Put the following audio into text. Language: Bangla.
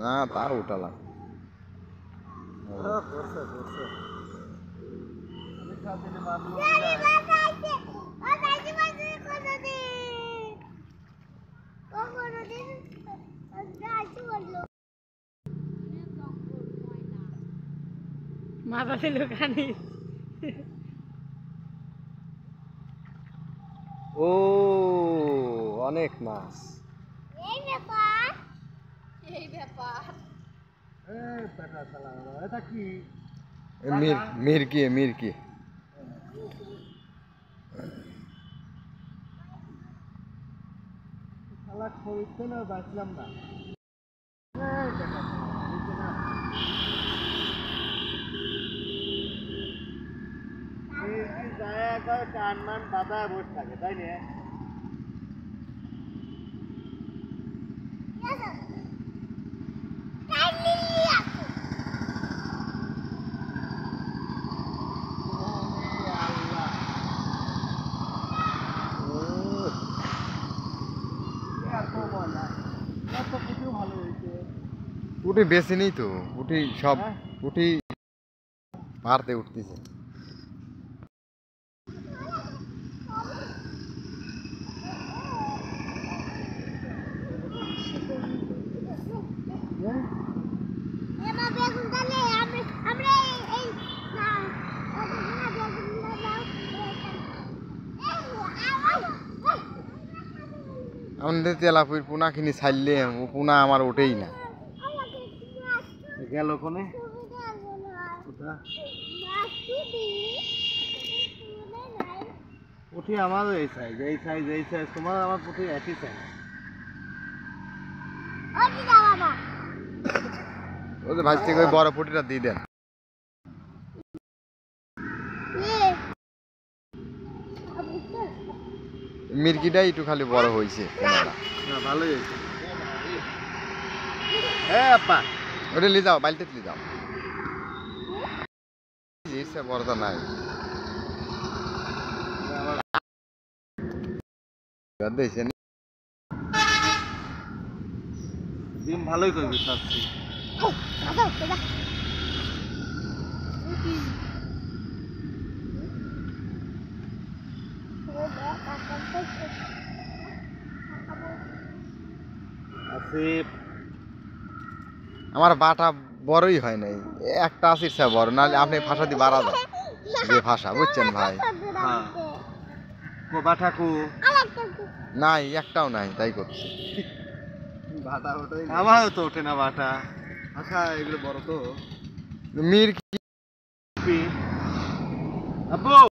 না তার উঠালাম মাথাতে লুকানি ও অনেক মাছ মিরকি বাঁচলাম না টান মান বাতায় বসে থাকে তাই না উঠে বেশি নেই তো উঠে সব উঠে পারতে উঠতেছে আমাদের তেলাপির পোনা কিনে ছাড়লে ও পোনা আমার ওঠেই না গেল কোনে পুঁটি আমারও এই সাইজ এই সাইজ এই সাইজ তোমার আমার পুঁটি একই সাইজ ও যে ভাজতে কই বড় পুঁটিটা দিয়ে দেন মিরগিটা একটু খালি বড় হয়েছে না ভালোই হয়েছে হ্যাঁ আপা ওটা নিয়ে যাও বালতে নিয়ে যাও এসে বড়টা নাই ডিম ভালোই করবি সত্যি আমার বাটা বড়ই হয় নাই একটা আসির সাহেব বড় নাহলে আপনি ভাষা দিয়ে বাড়া দেন যে ভাষা বুঝছেন ভাই নাই একটাও নাই তাই করছে আমারও তো ওঠে না বাটা আচ্ছা এগুলো বড় তো মিরকি